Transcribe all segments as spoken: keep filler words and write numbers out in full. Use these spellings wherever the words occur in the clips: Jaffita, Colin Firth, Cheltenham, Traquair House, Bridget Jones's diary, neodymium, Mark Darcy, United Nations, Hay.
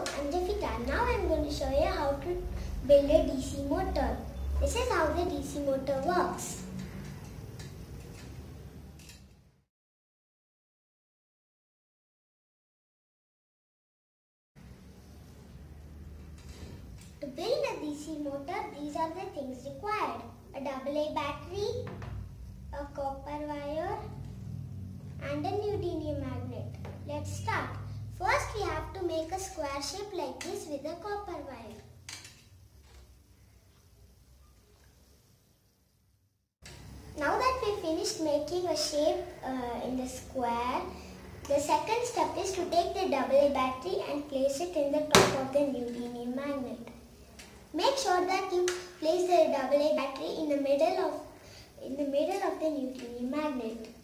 Hello, I'm Jaffita. Now I'm going to show you how to build a D C motor. This is how the D C motor works. To build a D C motor, these are the things required. A double A battery, a copper wire, and a neodymium magnet. Let's start. First, we have to make a square shape like this with a copper wire. Now that we finished making a shape uh, in the square, the second step is to take the double A battery and place it in the top of the neodymium magnet. Make sure that you place the double A battery in the middle of in the middle of the neodymium magnet.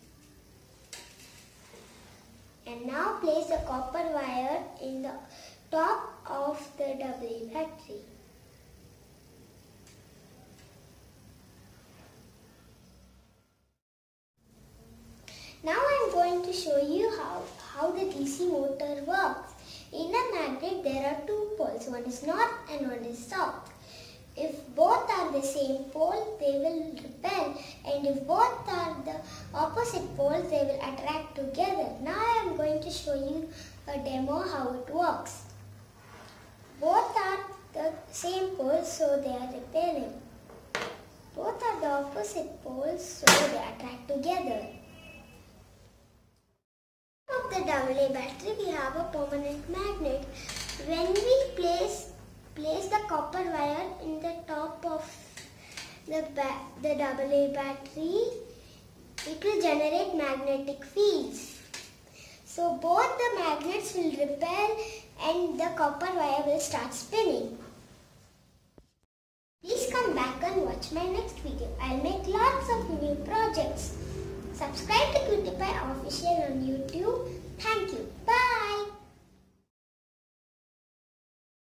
And now place the copper wire in the top of the double A battery. Now I am going to show you how, how the D C motor works. In a magnet there are two poles, one is north and one is south. If both are the same pole, they will repel, and if both are the opposite poles, they will attract together. Now I am going to show you a demo how it works. Both are the same poles, so they are repelling. Both are the opposite poles, so they attract together. Of the double A battery, we have a permanent magnet. When we place Place the copper wire in the top of the, the double A battery, it will generate magnetic fields. So both the magnets will repel and the copper wire will start spinning. Please come back and watch my next video. I'll make lots of new projects. Subscribe to Jaffita Official on YouTube.